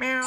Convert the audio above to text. Meow.